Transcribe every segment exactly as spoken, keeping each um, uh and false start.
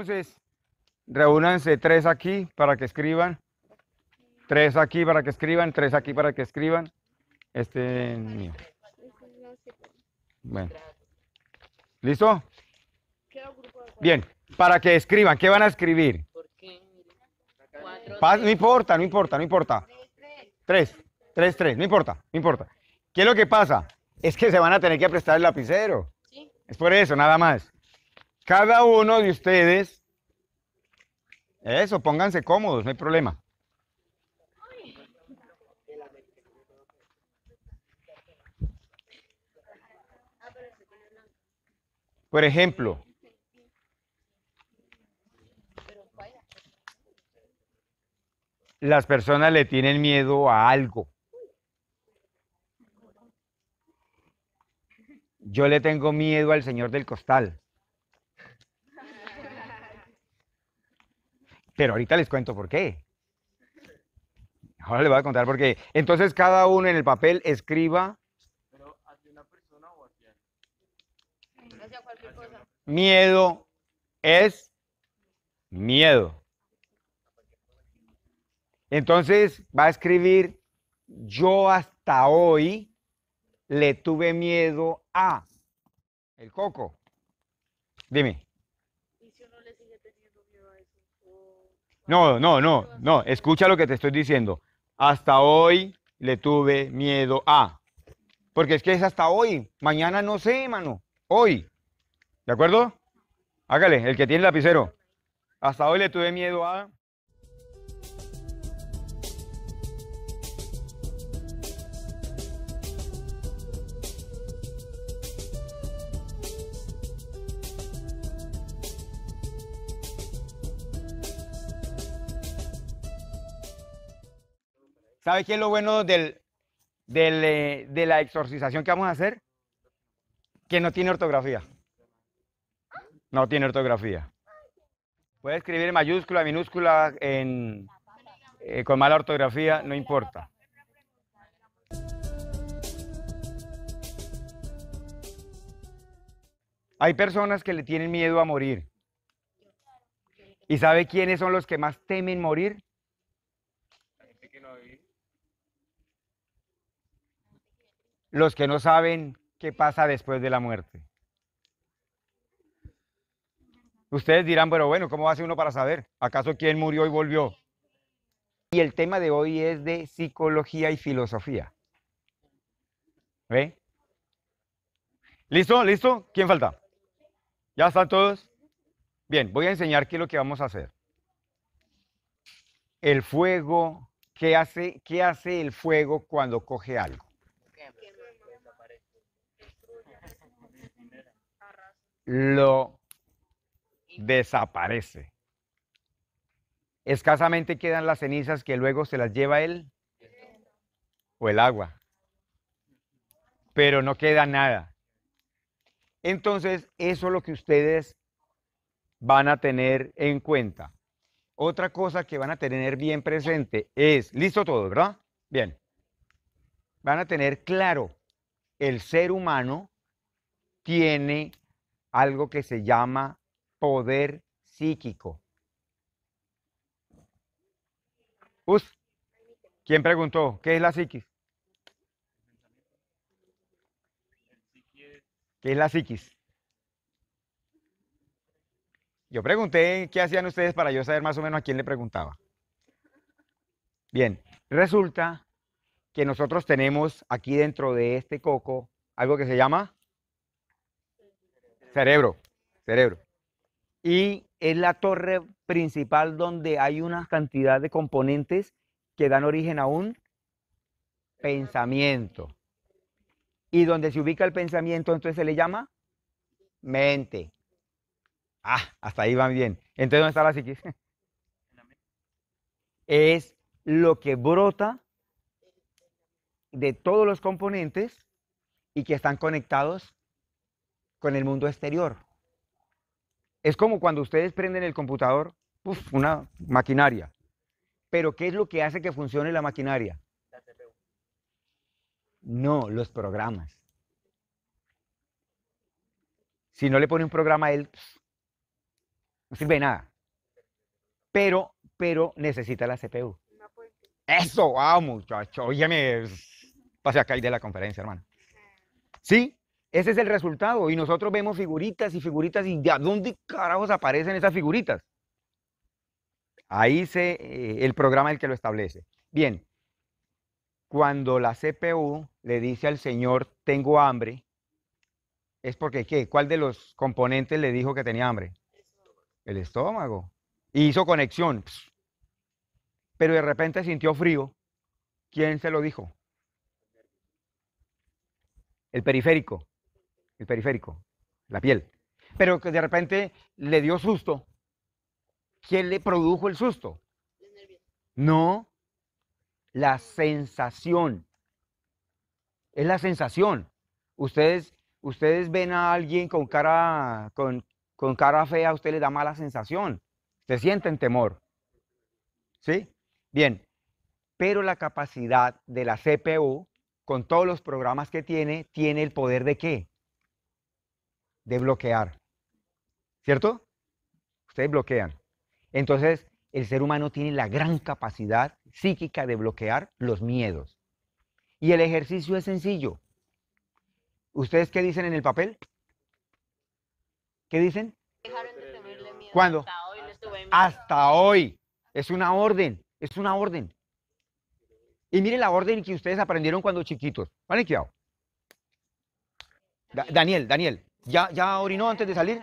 Entonces, reúnanse tres aquí para que escriban, tres aquí para que escriban, tres aquí para que escriban. Este mío. Bueno. ¿Listo? Bien, para que escriban, ¿qué van a escribir? No importa, no importa, no importa. Tres, tres, tres, no importa, no importa. ¿Qué es lo que pasa? Es que se van a tener que prestar el lapicero. ¿Sí? Es por eso, nada más. Cada uno de ustedes, eso, pónganse cómodos, no hay problema. Por ejemplo, las personas le tienen miedo a algo. Yo le tengo miedo al señor del costal. Pero ahorita les cuento por qué. Ahora les voy a contar por qué. Entonces cada uno en el papel escriba. ¿Pero hacia una persona o hacia? Hacia cualquier cosa. Miedo es miedo. Entonces va a escribir, yo hasta hoy le tuve miedo a el coco. Dime. ¿Y si uno le sigue teniendo miedo a eso? ¿O... No, no, no, no, escucha lo que te estoy diciendo. Hasta hoy le tuve miedo a. Porque es que es hasta hoy, mañana no sé, mano, hoy. ¿De acuerdo? Hágale, el que tiene el lapicero. Hasta hoy le tuve miedo a... ¿Sabe qué es lo bueno del, del, de la exorcización que vamos a hacer? Que no tiene ortografía. No tiene ortografía. Puede escribir en mayúscula, minúscula, en, eh, con mala ortografía, no importa. Hay personas que le tienen miedo a morir. ¿Y sabe quiénes son los que más temen morir? Los que no saben qué pasa después de la muerte. Ustedes dirán, pero bueno, ¿cómo hace uno para saber? ¿Acaso quién murió y volvió? Y el tema de hoy es de psicología y filosofía. ¿Ve? ¿Listo? ¿Listo? ¿Quién falta? ¿Ya están todos? Bien, voy a enseñar qué es lo que vamos a hacer. El fuego, ¿qué hace, qué hace el fuego cuando coge algo? Lo desaparece. Escasamente quedan las cenizas que luego se las lleva él o el agua, pero no queda nada. Entonces, eso es lo que ustedes van a tener en cuenta. Otra cosa que van a tener bien presente es, listo todo, ¿verdad? Bien. Van a tener claro, el ser humano tiene algo que se llama poder psíquico. Uf, ¿quién preguntó? ¿Qué es la psiquis? ¿Qué es la psiquis? Yo pregunté qué hacían ustedes para yo saber más o menos a quién le preguntaba. Bien, resulta que nosotros tenemos aquí dentro de este coco algo que se llama... Cerebro, cerebro. Y es la torre principal donde hay una cantidad de componentes que dan origen a un pensamiento. Y donde se ubica el pensamiento, entonces se le llama mente. Ah, hasta ahí van bien. Entonces, ¿dónde está la psiquis? Es lo que brota de todos los componentes y que están conectados con el mundo exterior. Es como cuando ustedes prenden el computador, uf, una maquinaria. Pero ¿qué es lo que hace que funcione la maquinaria? La C P U. No, los programas. Si no le pone un programa a él, No sirve de nada. Pero, pero necesita la C P U. Eso, vamos, muchacho. Óyeme, pasé acá y de la conferencia, hermano. ¿Sí? Ese es el resultado. Y nosotros vemos figuritas y figuritas. ¿Y de dónde carajos aparecen esas figuritas? Ahí se, eh, el programa es el que lo establece. Bien. Cuando la C P U le dice al señor, tengo hambre, es porque, ¿qué? ¿Cuál de los componentes le dijo que tenía hambre? El estómago. Y hizo conexión. Pss. Pero de repente sintió frío. ¿Quién se lo dijo? El periférico, el periférico, la piel. Pero que de repente le dio susto. ¿Quién le produjo el susto? No, la sensación. Es la sensación. Ustedes, ustedes ven a alguien con cara, con, con cara fea, a usted le da mala sensación. Se sienten temor. ¿Sí? Bien, pero la capacidad de la C P U, con todos los programas que tiene, tiene el poder de ¿qué? De bloquear. ¿Cierto? Ustedes bloquean. Entonces, el ser humano tiene la gran capacidad psíquica de bloquear los miedos. Y el ejercicio es sencillo. ¿Ustedes qué dicen en el papel? ¿Qué dicen? Dejaron de tenerle miedo. ¿Cuándo? Hasta hoy no tuve miedo. Hasta hoy. Es una orden, es una orden. Y miren la orden que ustedes aprendieron cuando chiquitos. ¿Vale, cuidado? Da Daniel, Daniel, ¿ya, ¿ya orinó antes de salir?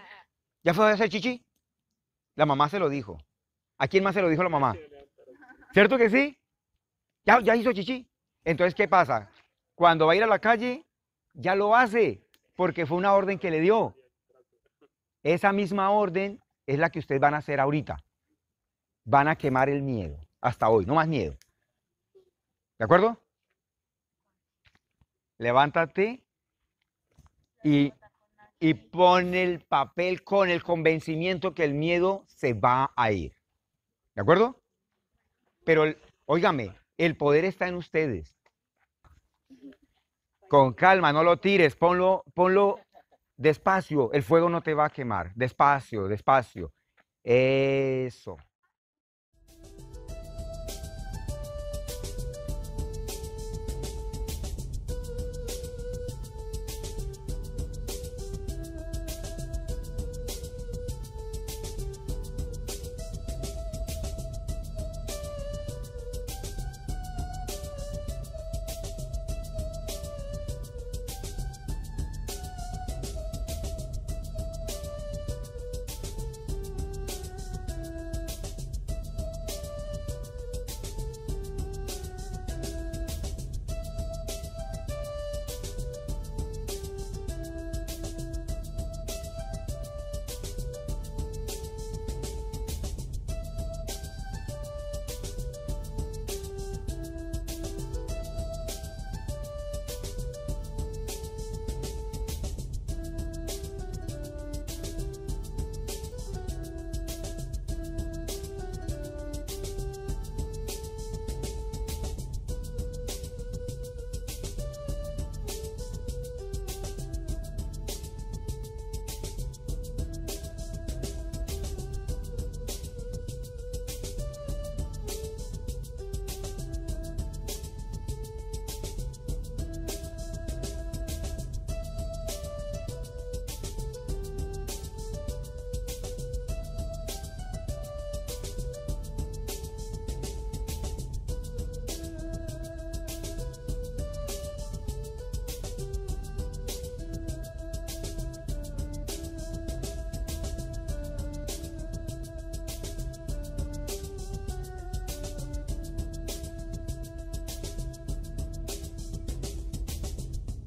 ¿Ya fue a hacer chichi? La mamá se lo dijo. ¿A quién más se lo dijo la mamá? ¿Cierto que sí? ¿Ya, ya hizo chichi? Entonces, ¿qué pasa? Cuando va a ir a la calle, ya lo hace, porque fue una orden que le dio. Esa misma orden es la que ustedes van a hacer ahorita. Van a quemar el miedo, hasta hoy, no más miedo. ¿De acuerdo? Levántate y, y pon el papel con el convencimiento que el miedo se va a ir. ¿De acuerdo? Pero, óigame, el poder está en ustedes. Con calma, no lo tires, ponlo, ponlo despacio, el fuego no te va a quemar. Despacio, despacio. Eso.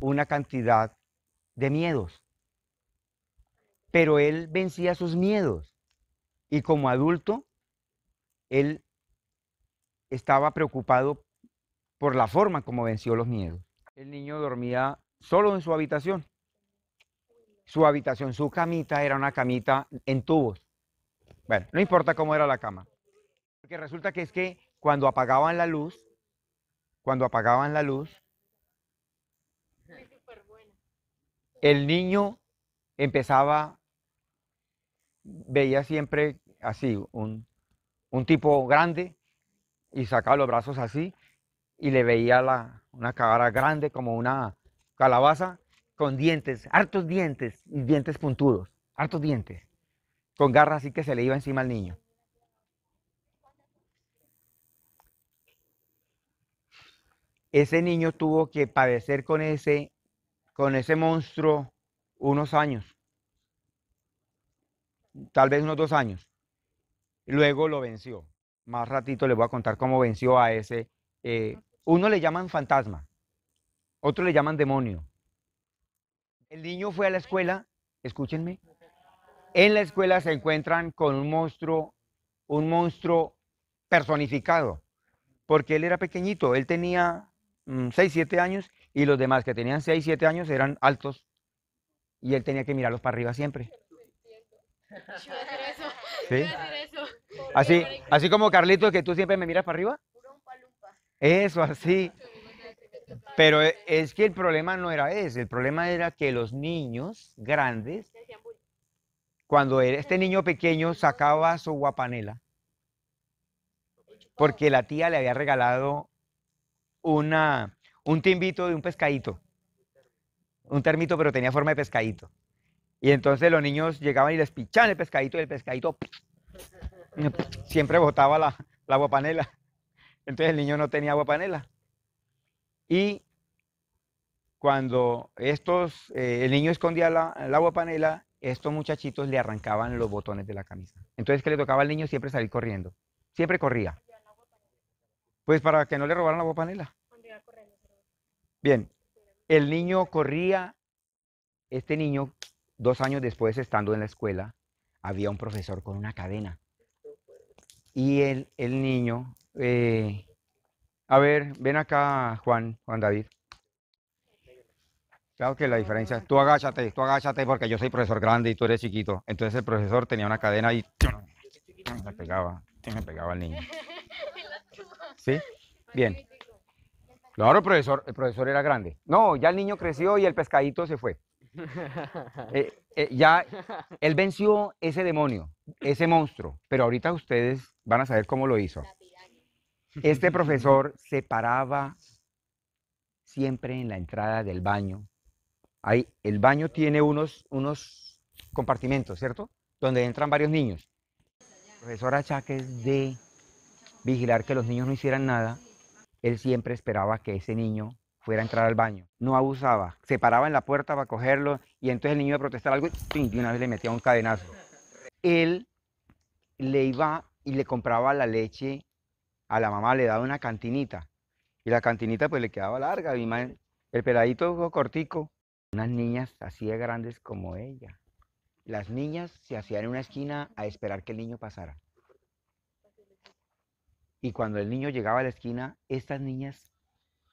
Una cantidad de miedos, pero él vencía sus miedos y como adulto él estaba preocupado por la forma como venció los miedos. El niño dormía solo en su habitación, su habitación, su camita era una camita en tubos, bueno, no importa cómo era la cama, porque resulta que es que cuando apagaban la luz, cuando apagaban la luz, el niño empezaba veía siempre así, un, un tipo grande, y sacaba los brazos así, y le veía la, una cara grande como una calabaza, con dientes, hartos dientes, y dientes puntudos, hartos dientes, con garras así que se le iba encima al niño. Ese niño tuvo que padecer con ese, con ese monstruo unos años, tal vez unos dos años. Luego lo venció. Más ratito les voy a contar cómo venció a ese. Eh, uno le llaman fantasma, otro le llaman demonio. El niño fue a la escuela, escúchenme, en la escuela se encuentran con un monstruo, un monstruo personificado, porque él era pequeñito, él tenía seis, siete años, y los demás que tenían seis, siete años eran altos, y él tenía que mirarlos para arriba siempre. ¿Sí? Así, así como Carlitos, que tú siempre me miras para arriba. Eso, así. Pero es que el problema no era ese, el problema era que los niños grandes, cuando este niño pequeño sacaba su guapanela, porque la tía le había regalado una, un timbito de un pescadito, un termito, pero tenía forma de pescadito. Y entonces los niños llegaban y les pichaban el pescadito, y el pescadito siempre botaba la, la aguapanela. Entonces el niño no tenía aguapanela. Y cuando estos, eh, el niño escondía la, la aguapanela, estos muchachitos le arrancaban los botones de la camisa. Entonces, ¿qué le tocaba al niño? Siempre salir corriendo. Siempre corría. Pues para que no le robaran la aguapanela. Bien, el niño corría, este niño... Dos años después, estando en la escuela, había un profesor con una cadena. Y el, el niño, eh, a ver, ven acá, Juan, Juan David. Claro que la diferencia, tú agáchate, tú agáchate, porque yo soy profesor grande y tú eres chiquito. Entonces el profesor tenía una cadena y me pegaba, me pegaba al niño. ¿Sí? Bien. Claro, el profesor, el profesor era grande. No, ya el niño creció y el pescadito se fue. Eh, eh, ya él venció ese demonio, ese monstruo, pero ahorita ustedes van a saber cómo lo hizo. Este profesor se paraba siempre en la entrada del baño. Ahí, el baño tiene unos, unos compartimentos, ¿cierto? Donde entran varios niños. El profesor Achaques, de vigilar que los niños no hicieran nada, él siempre esperaba que ese niño fuera a entrar al baño. No abusaba, se paraba en la puerta para cogerlo, y entonces el niño iba a protestar algo y ¡pim! De una vez le metía un cadenazo. Él le iba y le compraba la leche a la mamá, le daba una cantinita, y la cantinita pues le quedaba larga, mi madre, el peladito cortico. Unas niñas así de grandes como ella. Las niñas se hacían en una esquina a esperar que el niño pasara. Y cuando el niño llegaba a la esquina, estas niñas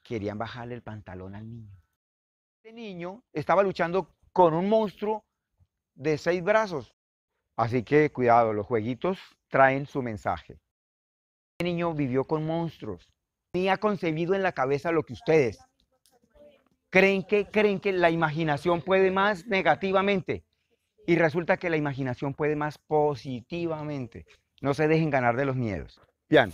querían bajarle el pantalón al niño. Este niño estaba luchando con un monstruo de seis brazos. Así que cuidado, los jueguitos traen su mensaje. Este niño vivió con monstruos. Tenía concebido en la cabeza lo que ustedes creen que, creen que la imaginación puede más negativamente. Y resulta que la imaginación puede más positivamente. No se dejen ganar de los miedos. Bien.